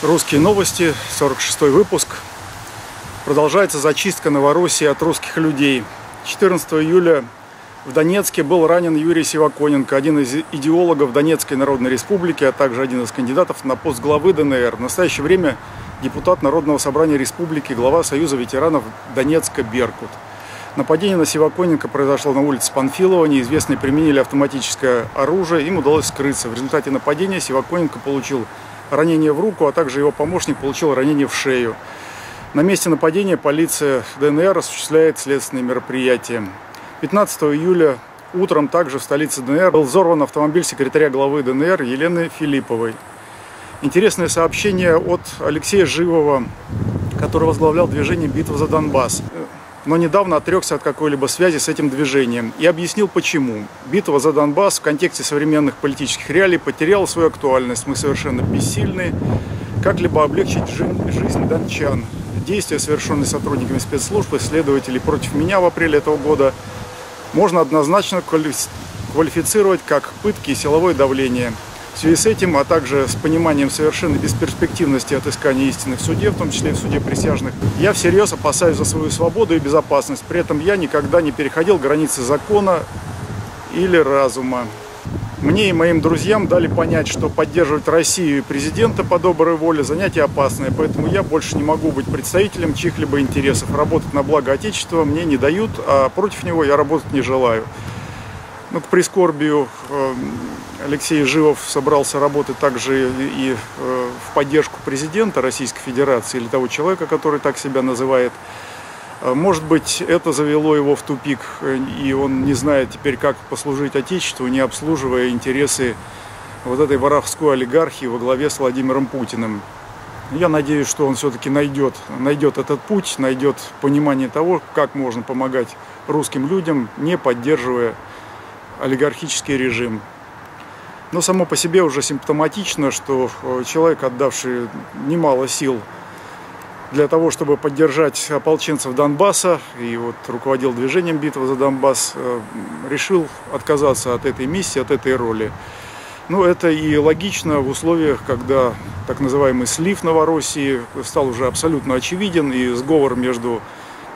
Русские новости, 46-й выпуск. Продолжается зачистка Новороссии от русских людей. 14 июля в Донецке был ранен Юрий Сиваконенко, один из идеологов Донецкой Народной Республики, а также один из кандидатов на пост главы ДНР. В настоящее время депутат Народного собрания Республики, глава Союза ветеранов Донецка Беркут. Нападение на Сиваконенко произошло на улице Панфилова. Неизвестные применили автоматическое оружие, им удалось скрыться. В результате нападения Сиваконенко получил ранение в руку, а также его помощник получил ранение в шею. На месте нападения полиция ДНР осуществляет следственные мероприятия. 15 июля утром также в столице ДНР был взорван автомобиль секретаря главы ДНР Елены Филипповой. Интересное сообщение от Алексея Живова, который возглавлял движение «Битва за Донбасс», но недавно отрекся от какой-либо связи с этим движением и объяснил почему. Битва за Донбасс в контексте современных политических реалий потеряла свою актуальность. Мы совершенно бессильны как-либо облегчить жизнь дончан. Действия, совершенные сотрудниками спецслужб и следователей против меня в апреле этого года, можно однозначно квалифицировать как пытки и силовое давление. В связи с этим, а также с пониманием совершенной бесперспективности отыскания истины в суде, в том числе и в суде присяжных, я всерьез опасаюсь за свою свободу и безопасность. При этом я никогда не переходил границы закона или разума. Мне и моим друзьям дали понять, что поддерживать Россию и президента по доброй воле занятие опасное, поэтому я больше не могу быть представителем чьих-либо интересов. Работать на благо Отечества мне не дают, а против него я работать не желаю. Ну, к прискорбию Алексей Живов собрался работать также и в поддержку президента Российской Федерации или того человека, который так себя называет. Может быть, это завело его в тупик, и он не знает теперь, как послужить Отечеству, не обслуживая интересы вот этой воровской олигархии во главе с Владимиром Путиным. Я надеюсь, что он все-таки найдет этот путь, найдет понимание того, как можно помогать русским людям, не поддерживая олигархический режим. Но само по себе уже симптоматично, что человек, отдавший немало сил для того, чтобы поддержать ополченцев Донбасса, и вот руководил движением «Битва за Донбасс», решил отказаться от этой миссии, от этой роли. Ну, это и логично в условиях, когда так называемый слив Новороссии стал уже абсолютно очевиден, и сговор между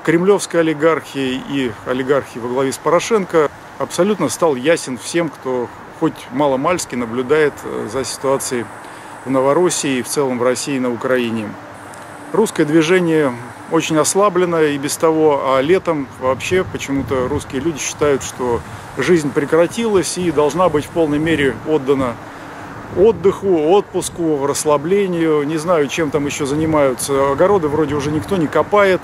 кремлевской олигархией и олигархией во главе с Порошенко абсолютно стал ясен всем, кто хоть маломальски наблюдает за ситуацией в Новороссии и в целом в России и на Украине. Русское движение очень ослаблено и без того, а летом вообще почему-то русские люди считают, что жизнь прекратилась и должна быть в полной мере отдана отдыху, отпуску, расслаблению. Не знаю, чем там еще занимаются. Огороды вроде уже никто не копает.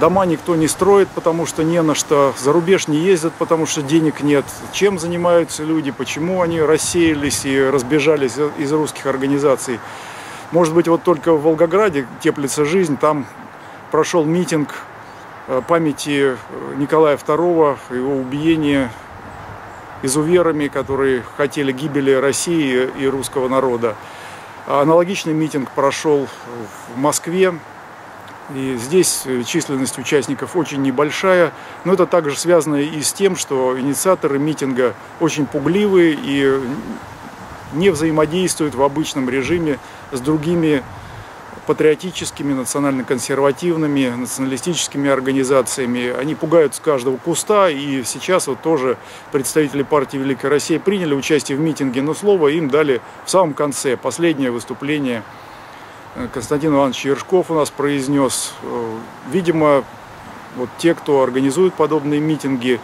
Дома никто не строит, потому что не на что. За рубеж не ездят, потому что денег нет. Чем занимаются люди? Почему они рассеялись и разбежались из русских организаций? Может быть, вот только в Волгограде теплится жизнь. Там прошел митинг памяти Николая II, его убиения изуверами, которые хотели гибели России и русского народа. Аналогичный митинг прошел в Москве. И здесь численность участников очень небольшая, но это также связано и с тем, что инициаторы митинга очень пугливые и не взаимодействуют в обычном режиме с другими патриотическими, национально-консервативными, националистическими организациями. Они пугаются каждого куста, и сейчас вот тоже представители партии «Великая Россия» приняли участие в митинге, но слово им дали в самом конце, последнее выступление. Константин Иванович Ершков у нас произнес, видимо, вот те, кто организует подобные митинги,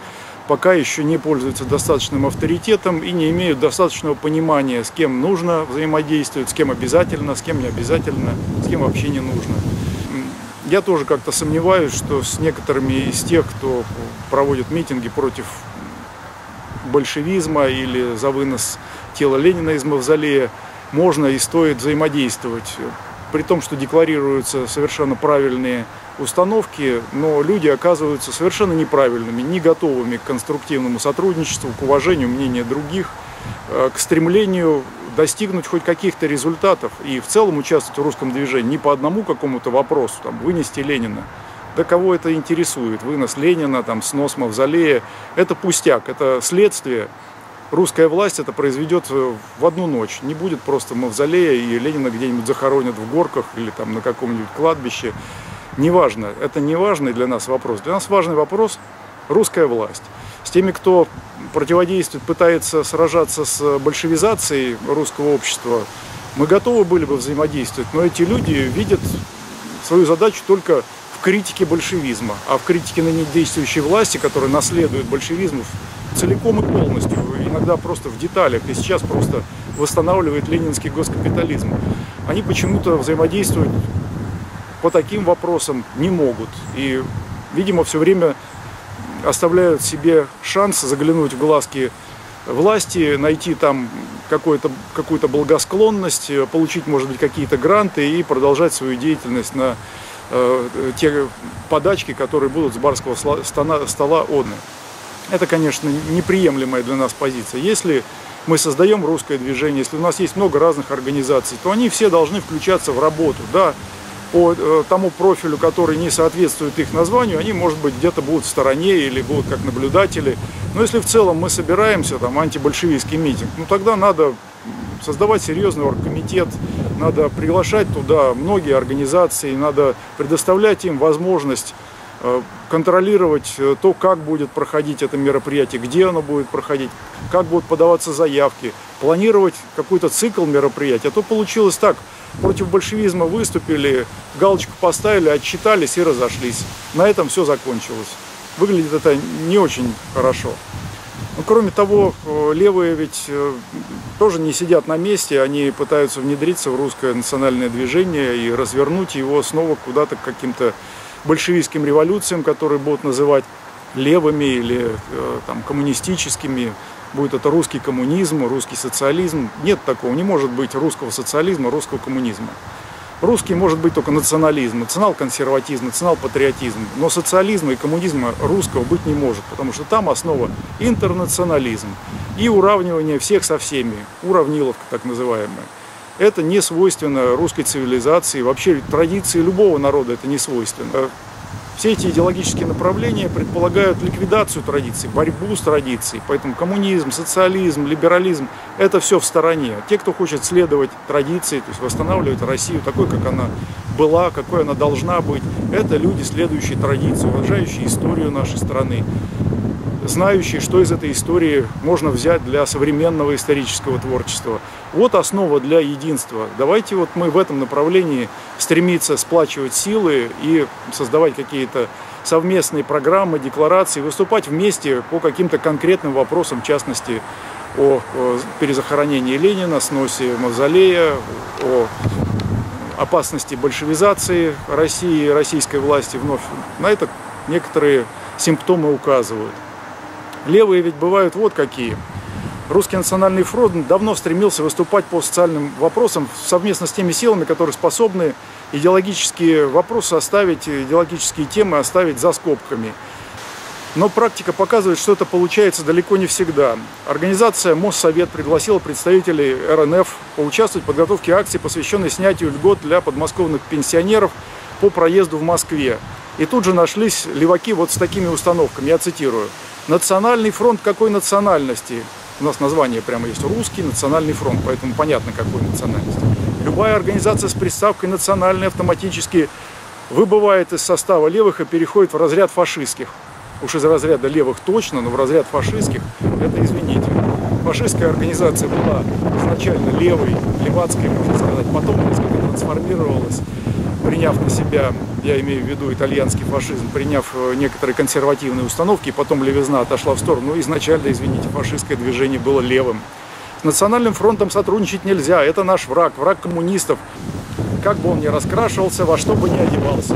пока еще не пользуются достаточным авторитетом и не имеют достаточного понимания, с кем нужно взаимодействовать, с кем обязательно, с кем не обязательно, с кем вообще не нужно. Я тоже как-то сомневаюсь, что с некоторыми из тех, кто проводит митинги против большевизма или за вынос тела Ленина из мавзолея, можно и стоит взаимодействовать. При том, что декларируются совершенно правильные установки, но люди оказываются совершенно неправильными, не готовыми к конструктивному сотрудничеству, к уважению мнения других, к стремлению достигнуть хоть каких-то результатов и в целом участвовать в русском движении не по одному какому-то вопросу, там, вынести Ленина. Да кого это интересует? Вынос Ленина, там, снос мавзолея – это пустяк, это следствие русская власть это произведет в одну ночь. Не будет просто мавзолея, и Ленина где-нибудь захоронят в горках или там на каком-нибудь кладбище. Неважно. Это не важный для нас вопрос. Для нас важный вопрос – русская власть. С теми, кто противодействует, пытается сражаться с большевизацией русского общества, мы готовы были бы взаимодействовать, но эти люди видят свою задачу только в критике большевизма, а в критике ныне действующей власти, которая наследует большевизм целиком и полностью, иногда просто в деталях, и сейчас просто восстанавливает ленинский госкапитализм. Они почему-то взаимодействовать по таким вопросам не могут и, видимо, все время оставляют себе шанс заглянуть в глазки власти, найти там какую-то благосклонность, получить, может быть, какие-то гранты и продолжать свою деятельность на те подачки, которые будут с барского стола отданы. Это, конечно, неприемлемая для нас позиция. Если мы создаем русское движение, если у нас есть много разных организаций, то они все должны включаться в работу. Да, по тому профилю, который не соответствует их названию, они, может быть, где-то будут в стороне или будут как наблюдатели. Но если в целом мы собираемся, там, антибольшевистский митинг, ну тогда надо создавать серьезный оргкомитет, надо приглашать туда многие организации, надо предоставлять им возможность контролировать то, как будет проходить это мероприятие, где оно будет проходить, как будут подаваться заявки, планировать какой-то цикл мероприятий. А то получилось так, против большевизма выступили, галочку поставили, отчитались и разошлись. На этом все закончилось. Выглядит это не очень хорошо. Но, кроме того, левые ведь тоже не сидят на месте, они пытаются внедриться в русское национальное движение и развернуть его снова куда-то к каким-то большевистским революциям, которые будут называть левыми или там, коммунистическими. Будет это русский коммунизм, русский социализм. Нет такого, не может быть русского социализма, русского коммунизма. Русский может быть только национализм, национал-консерватизм, национал-патриотизм. Но социализма и коммунизма русского быть не может, потому что там основа интернационализм и уравнивание всех со всеми, уравниловка так называемая. Это не свойственно русской цивилизации, вообще традиции любого народа это не свойственно. Все эти идеологические направления предполагают ликвидацию традиций, борьбу с традицией. Поэтому коммунизм, социализм, либерализм – это все в стороне. Те, кто хочет следовать традиции, то есть восстанавливать Россию такой, как она была, какой она должна быть, это люди, следующие традиции, уважающие историю нашей страны, знающие, что из этой истории можно взять для современного исторического творчества. Вот основа для единства. Давайте вот мы в этом направлении стремиться сплачивать силы и создавать какие-то совместные программы, декларации, выступать вместе по каким-то конкретным вопросам, в частности, о перезахоронении Ленина, сносе мавзолея, о опасности большевизации России, российской власти вновь. На это некоторые симптомы указывают. Левые ведь бывают вот какие. Русский национальный фронт давно стремился выступать по социальным вопросам совместно с теми силами, которые способны идеологические вопросы оставить, идеологические темы оставить за скобками. Но практика показывает, что это получается далеко не всегда. Организация Моссовет пригласила представителей РНФ поучаствовать в подготовке акции, посвященной снятию льгот для подмосковных пенсионеров по проезду в Москве. И тут же нашлись леваки вот с такими установками, я цитирую. «Национальный фронт какой национальности?» У нас название прямо есть «Русский национальный фронт», поэтому понятно, какой национальности. «Любая организация с приставкой национальной автоматически выбывает из состава левых и переходит в разряд фашистских». Уж из разряда левых точно, но в разряд фашистских – это, извините. Фашистская организация была изначально левой, левацкой, можно сказать, потом несколько трансформировалась, приняв на себя, я имею в виду итальянский фашизм, приняв некоторые консервативные установки, и потом левизна отошла в сторону. Но изначально, извините, фашистское движение было левым. С Национальным фронтом сотрудничать нельзя, это наш враг, враг коммунистов. Как бы он ни раскрашивался, во что бы ни одевался.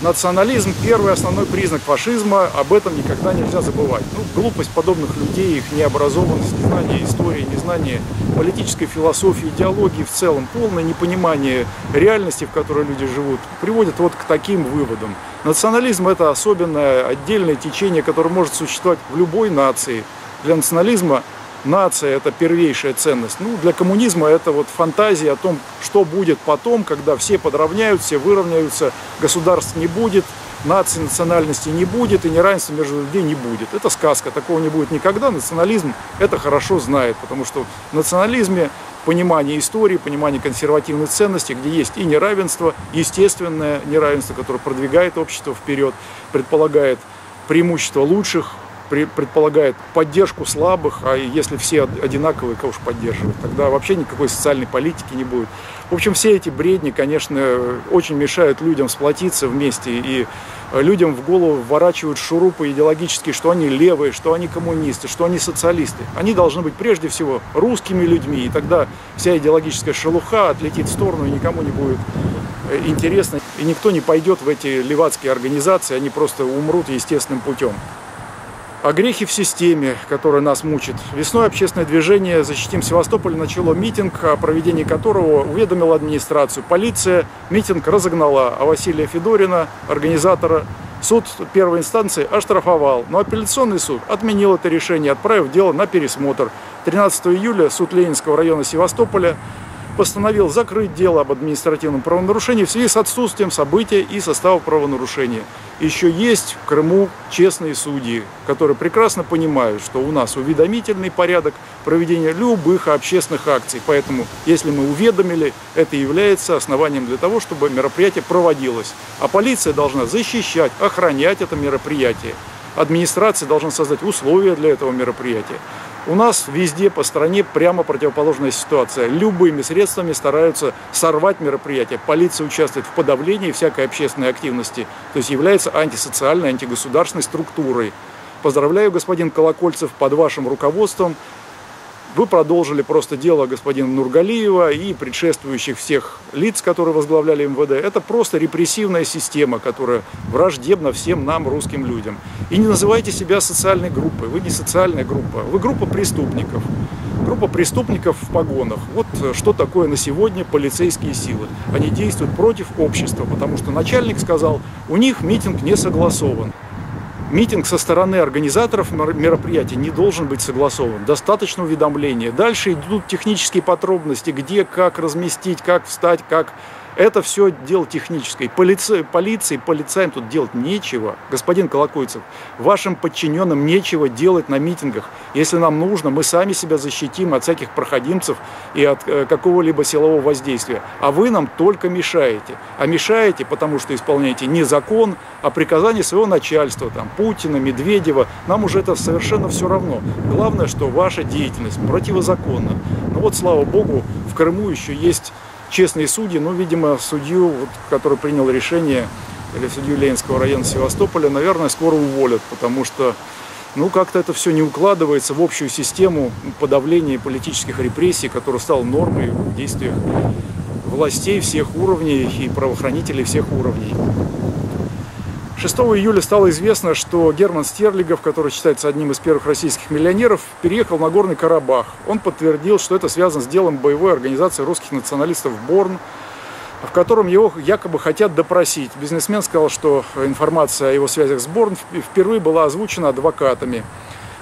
Национализм – первый основной признак фашизма, об этом никогда нельзя забывать. Ну, глупость подобных людей, их необразованность, незнание истории, незнание политической философии, идеологии в целом, полное непонимание реальности, в которой люди живут, приводит вот к таким выводам. Национализм – это особенное отдельное течение, которое может существовать в любой нации. Для национализма нация – это первейшая ценность. Ну, для коммунизма это вот фантазия о том, что будет потом, когда все подравняются, все выровняются, государств не будет, нации, национальности не будет, и неравенства между людьми не будет. Это сказка, такого не будет никогда. Национализм это хорошо знает, потому что в национализме понимание истории, понимание консервативной ценности, где есть и неравенство, естественное неравенство, которое продвигает общество вперед, предполагает преимущество лучших, предполагает поддержку слабых, а если все одинаковые, кого же поддерживать, тогда вообще никакой социальной политики не будет. В общем, все эти бредни, конечно, очень мешают людям сплотиться вместе, и людям в голову вворачивают шурупы идеологические, что они левые, что они коммунисты, что они социалисты. Они должны быть прежде всего русскими людьми, и тогда вся идеологическая шелуха отлетит в сторону, и никому не будет интересно, и никто не пойдет в эти левацкие организации, они просто умрут естественным путем. О грехе в системе, которая нас мучит. Весной общественное движение «Защитим Севастополь» начало митинг, о проведении которого уведомила администрацию. Полиция митинг разогнала, а Василия Федорина, организатора, суд первой инстанции оштрафовал. Но апелляционный суд отменил это решение, отправив дело на пересмотр. 13 июля суд Ленинского района Севастополя постановил закрыть дело об административном правонарушении в связи с отсутствием события и состава правонарушения. Еще есть в Крыму честные судьи, которые прекрасно понимают, что у нас уведомительный порядок проведения любых общественных акций. Поэтому, если мы уведомили, это является основанием для того, чтобы мероприятие проводилось. А полиция должна защищать, охранять это мероприятие. Администрация должна создать условия для этого мероприятия. У нас везде по стране прямо противоположная ситуация. Любыми средствами стараются сорвать мероприятия. Полиция участвует в подавлении всякой общественной активности, то есть является антисоциальной, антигосударственной структурой. Поздравляю, господин Колокольцев, под вашим руководством. Вы продолжили просто дело господина Нургалиева и предшествующих всех лиц, которые возглавляли МВД. Это просто репрессивная система, которая враждебна всем нам, русским людям. И не называйте себя социальной группой. Вы не социальная группа. Вы группа преступников. Группа преступников в погонах. Вот что такое на сегодня полицейские силы. Они действуют против общества, потому что начальник сказал, у них митинг не согласован. Митинг со стороны организаторов мероприятия не должен быть согласован. Достаточно уведомления. Дальше идут технические подробности, где, как разместить, как встать, как... Это все дело техническое. Полициям тут делать нечего. Господин Колокольцев, вашим подчиненным нечего делать на митингах. Если нам нужно, мы сами себя защитим от всяких проходимцев и от какого-либо силового воздействия. А вы нам только мешаете. А мешаете, потому что исполняете не закон, а приказание своего начальства, там, Путина, Медведева. Нам уже это совершенно все равно. Главное, что ваша деятельность противозаконна. Ну вот, слава богу, в Крыму еще есть... честные судьи, но, видимо, судью, который принял решение, или судью Ленинского района Севастополя, наверное, скоро уволят, потому что, ну, как-то это все не укладывается в общую систему подавления политических репрессий, которая стала нормой в действиях властей всех уровней и правоохранителей всех уровней. 6 июля стало известно, что Герман Стерлигов, который считается одним из первых российских миллионеров, переехал на Горный Карабах. Он подтвердил, что это связано с делом боевой организации русских националистов «Борн», в котором его якобы хотят допросить. Бизнесмен сказал, что информация о его связях с «Борн» впервые была озвучена адвокатами.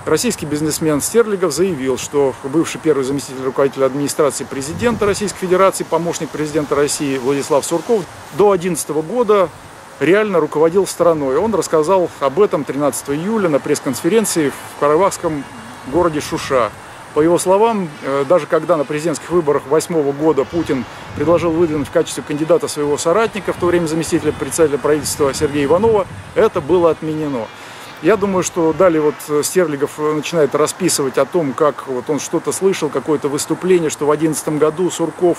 Российский бизнесмен Стерлигов заявил, что бывший первый заместитель руководителя администрации президента Российской Федерации, помощник президента России Владислав Сурков до 2011 года реально руководил страной. Он рассказал об этом 13 июля на пресс-конференции в карабахском городе Шуша. По его словам, даже когда на президентских выборах 2008 года Путин предложил выдвинуть в качестве кандидата своего соратника, в то время заместителя председателя правительства Сергея Иванова, это было отменено. Я думаю, что далее вот Стерлигов начинает расписывать о том, как вот он что-то слышал, какое-то выступление, что в 2011 году Сурков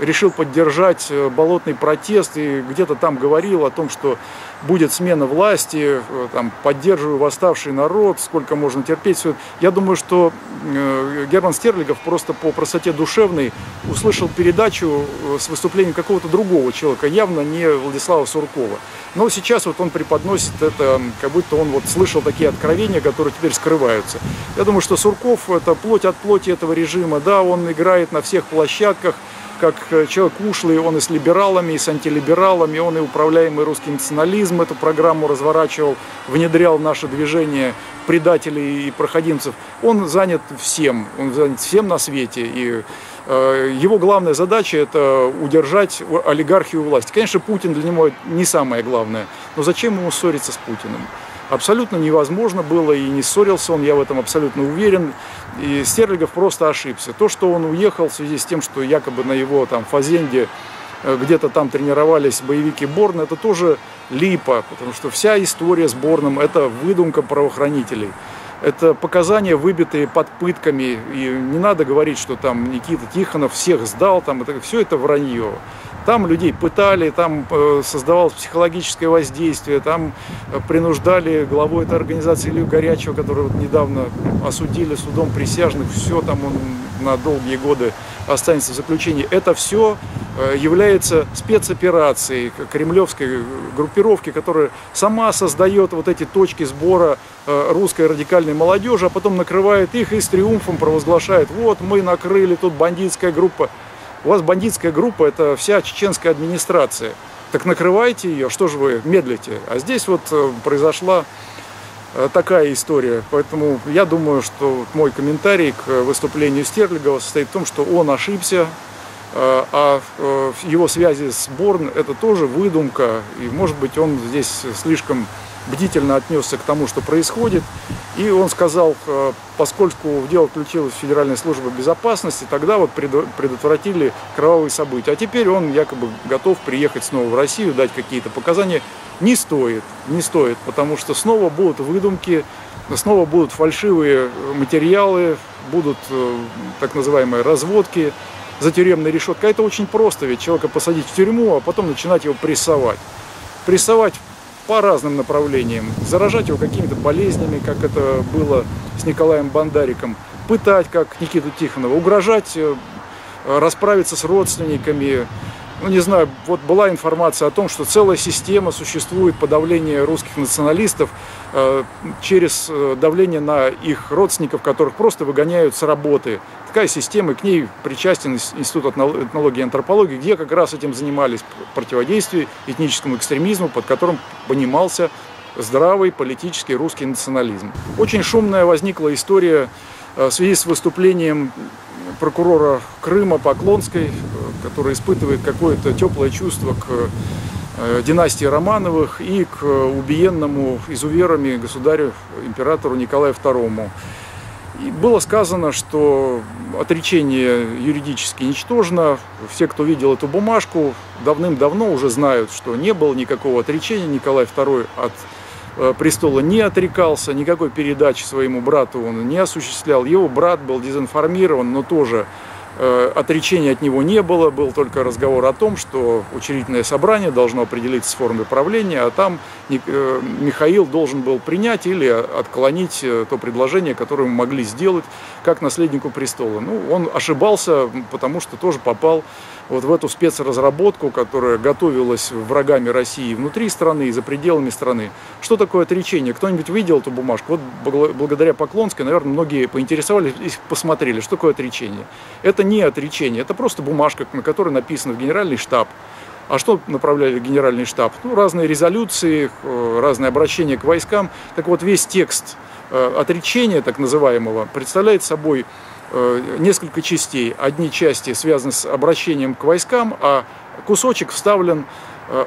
решил поддержать болотный протест и где-то там говорил о том, что будет смена власти, там, поддерживаю восставший народ, сколько можно терпеть. Все. Я думаю, что Герман Стерлигов просто по простоте душевной услышал передачу с выступлением какого-то другого человека, явно не Владислава Суркова. Но сейчас вот он преподносит это, как будто он вот слышал такие откровения, которые теперь скрываются. Я думаю, что Сурков – это плоть от плоти этого режима. Да, он играет на всех площадках, как человек ушлый, он и с либералами, и с антилибералами, он и управляемый русский национализм эту программу разворачивал, внедрял в наше движение предателей и проходимцев. Он занят всем на свете. И его главная задача – это удержать олигархию власти. Конечно, Путин для него не самое главное, но зачем ему ссориться с Путиным? Абсолютно невозможно было, и не ссорился он, я в этом абсолютно уверен. И Стерлигов просто ошибся. То, что он уехал в связи с тем, что якобы на его там фазенде где-то там тренировались боевики Борна, это тоже липа, потому что вся история с Борном – это выдумка правоохранителей. Это показания, выбитые под пытками, и не надо говорить, что там Никита Тихонов всех сдал, там это, все это вранье. Там людей пытали, там создавалось психологическое воздействие, там принуждали главу этой организации Илью Горячева, которого недавно осудили судом присяжных, все там он на долгие годы останется в заключении. Это все является спецоперацией кремлевской группировки, которая сама создает вот эти точки сбора русской радикальной молодежи, а потом накрывает их и с триумфом провозглашает: вот мы накрыли, тут бандитская группа. У вас бандитская группа – это вся чеченская администрация. Так накрывайте ее, что же вы медлите? А здесь вот произошла такая история. Поэтому я думаю, что мой комментарий к выступлению Стерлигова состоит в том, что он ошибся, а его связи с Борн – это тоже выдумка. И, может быть, он здесь слишком бдительно отнесся к тому, что происходит. И он сказал, поскольку в дело включилась Федеральная служба безопасности, тогда вот предотвратили кровавые события. А теперь он якобы готов приехать снова в Россию, дать какие-то показания. Не стоит, потому что снова будут выдумки, снова будут фальшивые материалы, будут так называемые разводки за тюремной решеткой. Это очень просто, ведь человека посадить в тюрьму, а потом начинать его прессовать. Прессовать по разным направлениям, заражать его какими-то болезнями, как это было с Николаем Бондариком, пытать, как Никиту Тихонова, угрожать расправиться с родственниками. Ну, не знаю, вот была информация о том, что целая система существует подавления русских националистов через давление на их родственников, которых просто выгоняют с работы. Такая система, и к ней причастен Институт этнологии и антропологии, где как раз этим занимались противодействию этническому экстремизму, под которым понимался здравый политический русский национализм. Очень шумная возникла история в связи с выступлением прокурора Крыма Поклонской, которая испытывает какое-то теплое чувство к династии Романовых и к убиенному изуверами государю, императору Николаю II. И было сказано, что отречение юридически ничтожно. Все, кто видел эту бумажку, давным-давно уже знают, что не было никакого отречения. Николай II от престола не отрекался, никакой передачи своему брату он не осуществлял. Его брат был дезинформирован, но тоже отречения от него не было. Был только разговор о том, что учредительное собрание должно определиться с формой правления, а там Михаил должен был принять или отклонить то предложение, которое мы могли сделать как наследнику престола. Ну, он ошибался, потому что тоже попал вот в эту спецразработку, которая готовилась врагами России внутри страны и за пределами страны. Что такое отречение? Кто-нибудь видел эту бумажку? Вот благодаря Поклонской, наверное, многие поинтересовались и посмотрели, что такое отречение. Это не отречение, это просто бумажка, на которой написано в Генеральный штаб. А что направляли в Генеральный штаб? Ну, разные резолюции, разные обращения к войскам. Так вот, весь текст отречения, так называемого, представляет собой несколько частей. Одни части связаны с обращением к войскам, а кусочек вставлен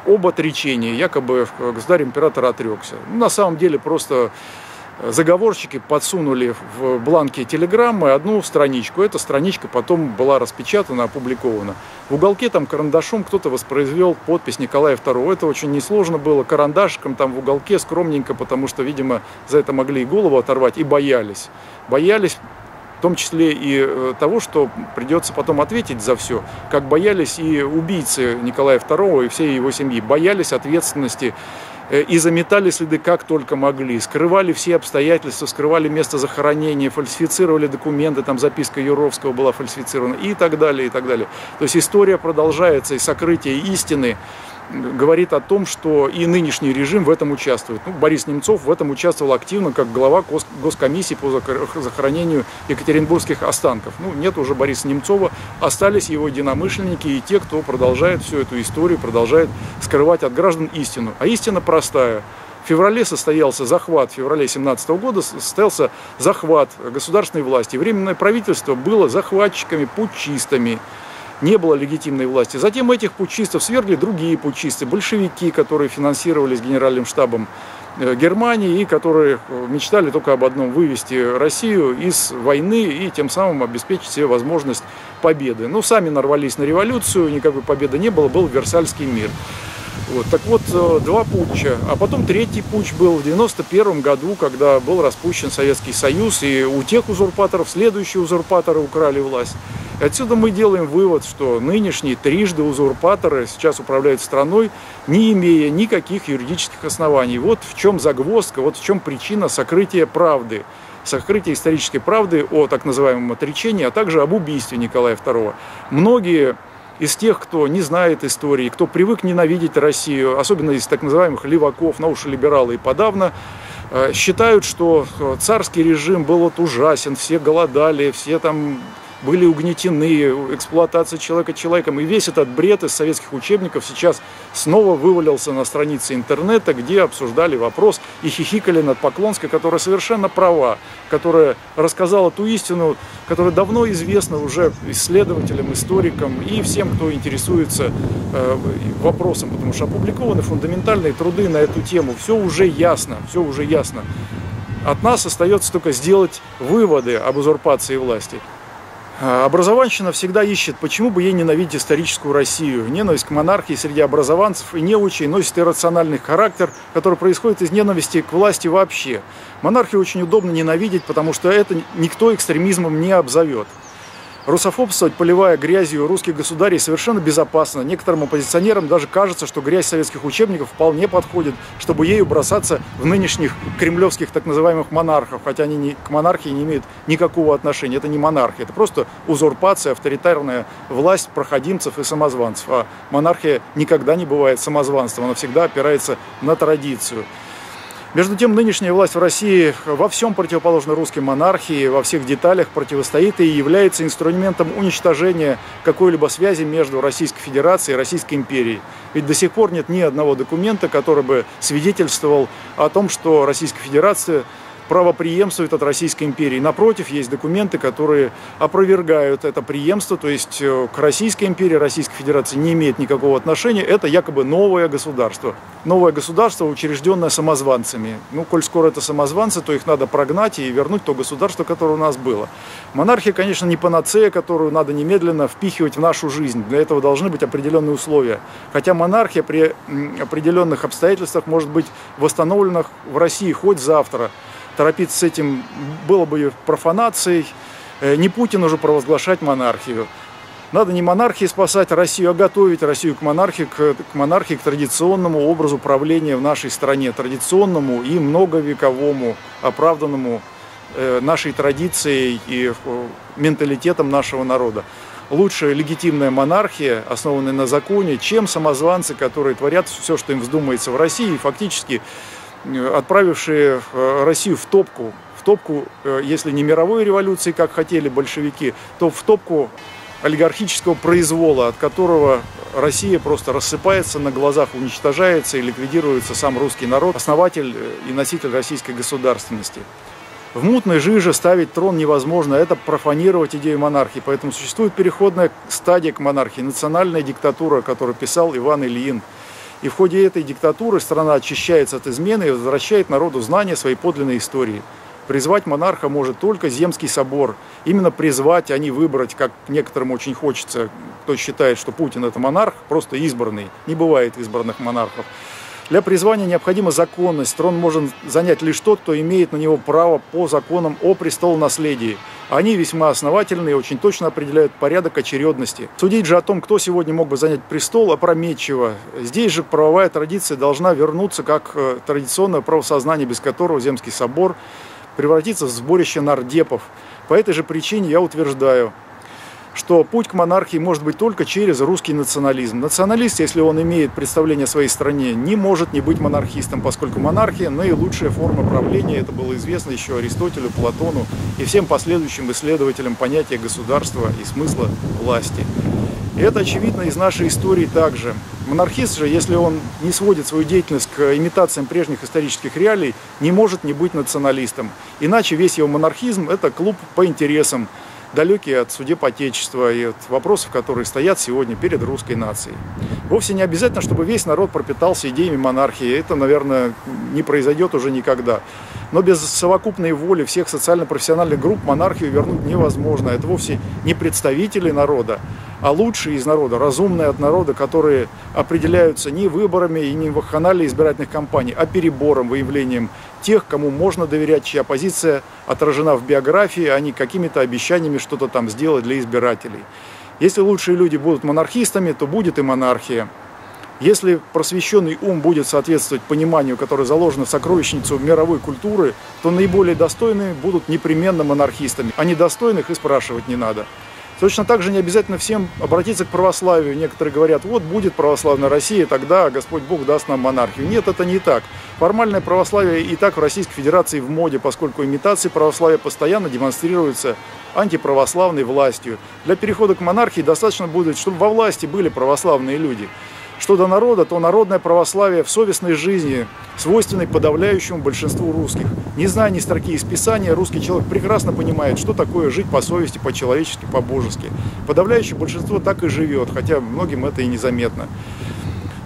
об отречении, якобы государь-император отрекся. Ну, на самом деле просто заговорщики подсунули в бланке телеграммы одну страничку. Эта страничка потом была распечатана, опубликована. В уголке там карандашом кто-то воспроизвел подпись Николая II. Это очень несложно было. Карандашиком там в уголке скромненько, потому что, видимо, за это могли и голову оторвать, и боялись. Боялись, в том числе и того, что придется потом ответить за все. Как боялись и убийцы Николая II и всей его семьи. Боялись ответственности и заметали следы как только могли, скрывали все обстоятельства, скрывали место захоронения, фальсифицировали документы, там записка Юровского была фальсифицирована и так далее, и так далее. То есть история продолжается, и сокрытие истины говорит о том, что и нынешний режим в этом участвует. Ну, Борис Немцов в этом участвовал активно, как глава Госкомиссии по захоронению екатеринбургских останков. Ну, нет уже Бориса Немцова, остались его единомышленники и те, кто продолжает всю эту историю, продолжает скрывать от граждан истину. А истина простая. В феврале состоялся захват, в феврале 2017 года состоялся захват государственной власти. Временное правительство было захватчиками, путчистами. Не было легитимной власти. Затем этих путчистов свергли другие путчисты, большевики, которые финансировались Генеральным штабом Германии и которые мечтали только об одном – вывести Россию из войны и тем самым обеспечить себе возможность победы. Но сами нарвались на революцию, никакой победы не было, был Версальский мир. Вот. Так вот, два путча, а потом третий путч был в 1991 году, когда был распущен Советский Союз, и у тех узурпаторов следующие узурпаторы украли власть. И отсюда мы делаем вывод, что нынешние трижды узурпаторы сейчас управляют страной, не имея никаких юридических оснований. Вот в чем загвоздка, вот в чем причина сокрытия правды. Сокрытие исторической правды о так называемом отречении, а также об убийстве Николая II. Многие из тех, кто не знает истории, кто привык ненавидеть Россию, особенно из так называемых леваков, на уши либералы и подавно, считают, что царский режим был вот ужасен, все голодали, все там были угнетены, эксплуатация человека человеком. И весь этот бред из советских учебников сейчас снова вывалился на страницы интернета, где обсуждали вопрос и хихикали над Поклонской, которая совершенно права, которая рассказала ту истину, которая давно известна уже исследователям, историкам и всем, кто интересуется вопросом, потому что опубликованы фундаментальные труды на эту тему. Все уже ясно, все уже ясно. От нас остается только сделать выводы об узурпации власти. Образованщина всегда ищет, почему бы ей ненавидеть историческую Россию. Ненависть к монархии среди образованцев и неучей носит иррациональный характер, который происходит из ненависти к власти вообще. Монархию очень удобно ненавидеть, потому что это никто экстремизмом не обзовет. Русофобствовать, поливая грязью русских государей, совершенно безопасно. Некоторым оппозиционерам даже кажется, что грязь советских учебников вполне подходит, чтобы ею бросаться в нынешних кремлевских так называемых монархов, хотя они к монархии не имеют никакого отношения. Это не монархия, это просто узурпация, авторитарная власть проходимцев и самозванцев. А монархия никогда не бывает самозванством, она всегда опирается на традицию. Между тем, нынешняя власть в России во всем противоположна русской монархии, во всех деталях противостоит и является инструментом уничтожения какой-либо связи между Российской Федерацией и Российской империей. Ведь до сих пор нет ни одного документа, который бы свидетельствовал о том, что Российская Федерация правопреемствует от Российской империи. Напротив, есть документы, которые опровергают это преемство, то есть к Российской империи Российской Федерации не имеет никакого отношения. Это якобы новое государство. Новое государство, учрежденное самозванцами. Ну, коль скоро это самозванцы, то их надо прогнать и вернуть то государство, которое у нас было. Монархия, конечно, не панацея, которую надо немедленно впихивать в нашу жизнь. Для этого должны быть определенные условия. Хотя монархия при определенных обстоятельствах может быть восстановлена в России хоть завтра. Торопиться с этим было бы профанацией, не Путин уже провозглашать монархию. Надо не монархии спасать Россию, а готовить Россию к монархии, к традиционному образу правления в нашей стране, традиционному и многовековому, оправданному нашей традицией и менталитетом нашего народа. Лучше легитимная монархия, основанная на законе, чем самозванцы, которые творят все, что им вздумается в России, и фактически отправившие Россию в топку, если не мировой революции, как хотели большевики, то в топку олигархического произвола, от которого Россия просто рассыпается на глазах, уничтожается и ликвидируется сам русский народ, основатель и носитель российской государственности. В мутной жиже ставить трон невозможно, это профанировать идею монархии. Поэтому существует переходная стадия к монархии, национальная диктатура, которую писал Иван Ильин. И в ходе этой диктатуры страна очищается от измены и возвращает народу знания своей подлинной истории. Призвать монарха может только Земский собор. Именно призвать, а не выбрать, как некоторым очень хочется, кто считает, что Путин – это монарх, просто избранный. Не бывает избранных монархов. Для призвания необходима законность. Трон может занять лишь тот, кто имеет на него право по законам о престолонаследии. Они весьма основательны и очень точно определяют порядок очередности. Судить же о том, кто сегодня мог бы занять престол, опрометчиво. Здесь же правовая традиция должна вернуться как традиционное правосознание, без которого Земский собор превратится в сборище нардепов. По этой же причине я утверждаю, что путь к монархии может быть только через русский национализм. Националист, если он имеет представление о своей стране, не может не быть монархистом, поскольку монархия – наилучшая форма правления. Это было известно еще Аристотелю, Платону и всем последующим исследователям понятия государства и смысла власти. И это очевидно из нашей истории также. Монархист же, если он не сводит свою деятельность к имитациям прежних исторических реалий, не может не быть националистом. Иначе весь его монархизм – это клуб по интересам, далекие от судеб Отечества и от вопросов, которые стоят сегодня перед русской нацией. Вовсе не обязательно, чтобы весь народ пропитался идеями монархии. Это, наверное, не произойдет уже никогда. Но без совокупной воли всех социально-профессиональных групп монархию вернуть невозможно. Это вовсе не представители народа, а лучшие из народа, разумные от народа, которые определяются не выборами и не вакханалией избирательных кампаний, а перебором, выявлением тех, кому можно доверять, чья позиция отражена в биографии, а не какими-то обещаниями что-то там сделать для избирателей. Если лучшие люди будут монархистами, то будет и монархия. Если просвещенный ум будет соответствовать пониманию, которое заложено в сокровищницу мировой культуры, то наиболее достойные будут непременно монархистами, а недостойных и спрашивать не надо. Точно так же не обязательно всем обратиться к православию. Некоторые говорят, вот будет православная Россия, тогда Господь Бог даст нам монархию. Нет, это не так. Формальное православие и так в Российской Федерации в моде, поскольку имитации православия постоянно демонстрируются антиправославной властью. Для перехода к монархии достаточно будет, чтобы во власти были православные люди. Что до народа, то народное православие в совестной жизни, свойственной подавляющему большинству русских. Не зная ни строки из Писания, русский человек прекрасно понимает, что такое жить по совести, по-человечески, по-божески. Подавляющее большинство так и живет, хотя многим это и незаметно.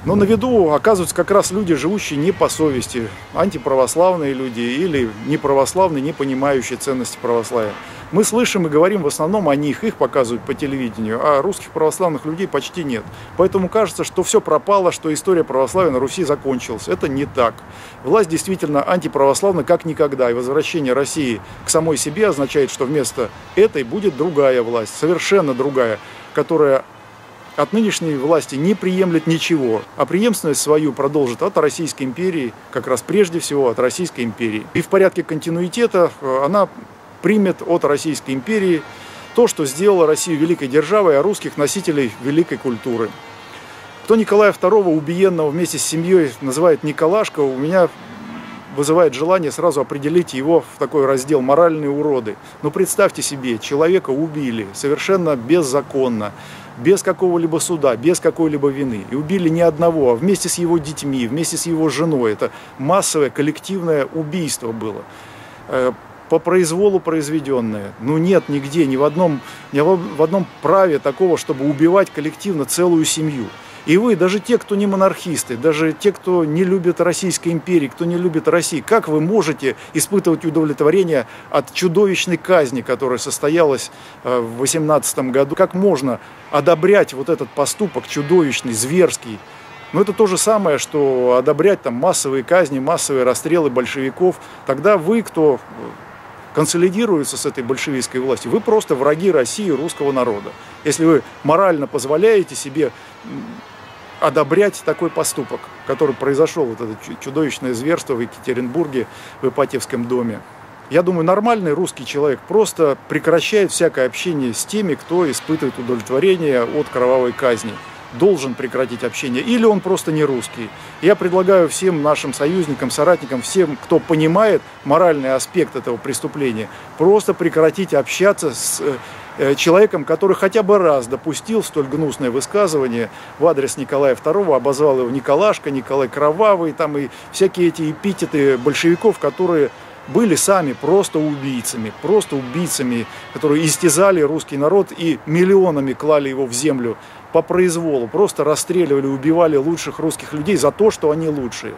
Но на виду оказываются как раз люди, живущие не по совести, антиправославные люди или неправославные, не понимающие ценности православия. Мы слышим и говорим в основном о них, их показывают по телевидению, а русских православных людей почти нет. Поэтому кажется, что все пропало, что история православия на Руси закончилась. Это не так. Власть действительно антиправославна как никогда, и возвращение России к самой себе означает, что вместо этой будет другая власть, совершенно другая, которая от нынешней власти не приемлет ничего, а преемственность свою продолжит от Российской империи, как раз прежде всего от Российской империи. И в порядке континуитета она примет от Российской империи то, что сделало Россию великой державой, а русских носителей великой культуры. Кто Николая II, убиенного вместе с семьей, называет Николашко, у меня вызывает желание сразу определить его в такой раздел «моральные уроды». Но представьте себе, человека убили совершенно беззаконно, без какого-либо суда, без какой-либо вины. И убили не одного, а вместе с его детьми, вместе с его женой. Это массовое коллективное убийство было, по произволу произведенное. Ну нет нигде, ни в одном праве такого, чтобы убивать коллективно целую семью. И вы, даже те, кто не монархисты, даже те, кто не любит Российской империи, кто не любит России, как вы можете испытывать удовлетворение от чудовищной казни, которая состоялась в 18 году? Как можно одобрять вот этот поступок чудовищный, зверский? Но это то же самое, что одобрять там массовые казни, массовые расстрелы большевиков. Тогда вы, кто консолидируется с этой большевистской властью, вы просто враги России и русского народа. Если вы морально позволяете себе одобрять такой поступок, который произошел, вот это чудовищное зверство в Екатеринбурге, в Ипатьевском доме. Я думаю, нормальный русский человек просто прекращает всякое общение с теми, кто испытывает удовлетворение от кровавой казни. Должен прекратить общение, или он просто не русский. Я предлагаю всем нашим союзникам, соратникам, всем, кто понимает моральный аспект этого преступления, просто прекратить общаться с человеком, который хотя бы раз допустил столь гнусное высказывание в адрес Николая II, обозвал его Николашка, Николай Кровавый, там и всякие эти эпитеты большевиков, которые были сами просто убийцами, которые истязали русский народ и миллионами клали его в землю по произволу, просто расстреливали, убивали лучших русских людей за то, что они лучшие.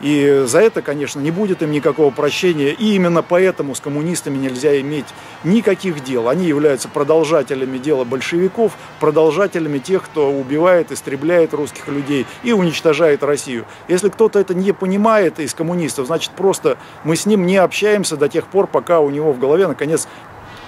И за это, конечно, не будет им никакого прощения, и именно поэтому с коммунистами нельзя иметь никаких дел. Они являются продолжателями дела большевиков, продолжателями тех, кто убивает, истребляет русских людей и уничтожает Россию. Если кто-то это не понимает из коммунистов, значит, просто мы с ним не общаемся до тех пор, пока у него в голове, наконец,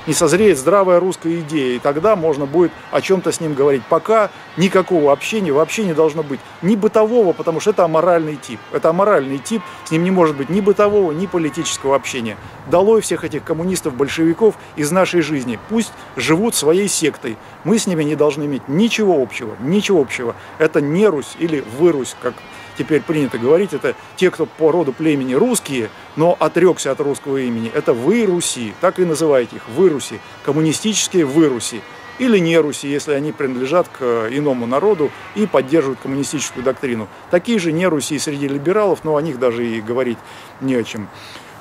не созреет здравая русская идея, и тогда можно будет о чем-то с ним говорить. Пока никакого общения вообще не должно быть. Ни бытового, потому что это аморальный тип. Это аморальный тип, с ним не может быть ни бытового, ни политического общения. Долой всех этих коммунистов, большевиков из нашей жизни. Пусть живут своей сектой. Мы с ними не должны иметь ничего общего, ничего общего. Это не Русь или вырусь, как теперь принято говорить. Это те, кто по роду племени русские, но отрекся от русского имени. Это выруси, так и называйте их, выруси, коммунистические выруси. Или не руси, если они принадлежат к иному народу и поддерживают коммунистическую доктрину. Такие же не руси среди либералов, но о них даже и говорить не о чем.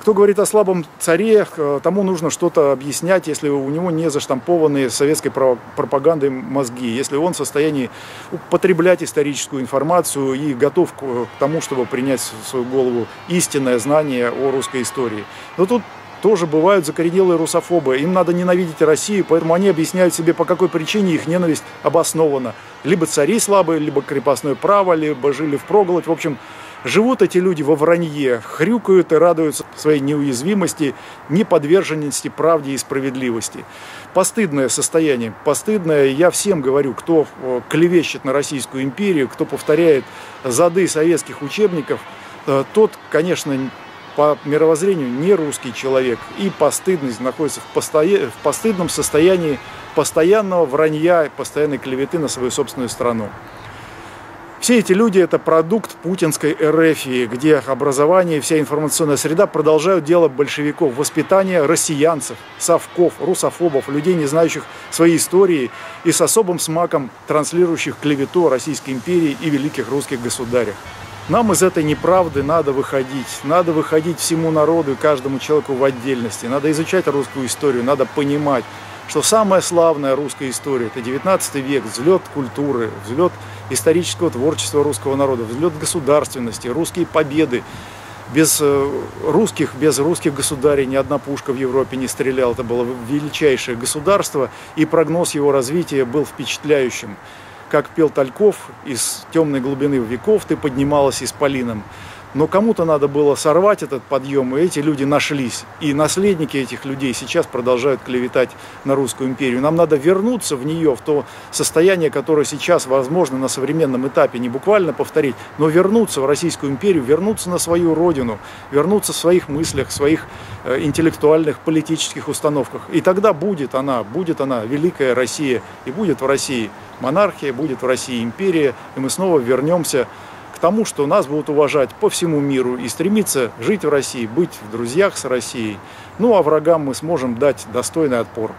Кто говорит о слабом царе, тому нужно что-то объяснять, если у него не заштампованные советской пропагандой мозги, если он в состоянии употреблять историческую информацию и готов к тому, чтобы принять в свою голову истинное знание о русской истории. Но тут тоже бывают закоренелые русофобы, им надо ненавидеть Россию, поэтому они объясняют себе, по какой причине их ненависть обоснована. Либо цари слабые, либо крепостное право, либо жили впроголодь, в общем... Живут эти люди во вранье, хрюкают и радуются своей неуязвимости, неподверженности правде и справедливости. Постыдное состояние, постыдное, я всем говорю, кто клевещет на Российскую империю, кто повторяет зады советских учебников, тот, конечно, по мировоззрению не русский человек, и постыдность находится в постыдном состоянии постоянного вранья, постоянной клеветы на свою собственную страну. Все эти люди – это продукт путинской эрефии, где образование и вся информационная среда продолжают дело большевиков, воспитание россиянцев, совков, русофобов, людей, не знающих своей истории и с особым смаком транслирующих клевету о Российской империи и великих русских государях. Нам из этой неправды надо выходить всему народу и каждому человеку в отдельности, надо изучать русскую историю, надо понимать, что самая славная русская история – это 19 век, взлет культуры, взлет исторического творчества русского народа, взлет государственности, русские победы. Без русских государей ни одна пушка в Европе не стреляла. Это было величайшее государство, и прогноз его развития был впечатляющим. Как пел Тальков, из темной глубины веков ты поднималась исполином. Но кому-то надо было сорвать этот подъем, и эти люди нашлись. И наследники этих людей сейчас продолжают клеветать на Русскую империю. Нам надо вернуться в нее, в то состояние, которое сейчас возможно на современном этапе, не буквально повторить, но вернуться в Российскую империю, вернуться на свою родину, вернуться в своих мыслях, в своих интеллектуальных, политических установках. И тогда будет она, великая Россия, и будет в России монархия, будет в России империя, и мы снова вернемся к тому, что нас будут уважать по всему миру и стремиться жить в России, быть в друзьях с Россией. Ну а врагам мы сможем дать достойный отпор.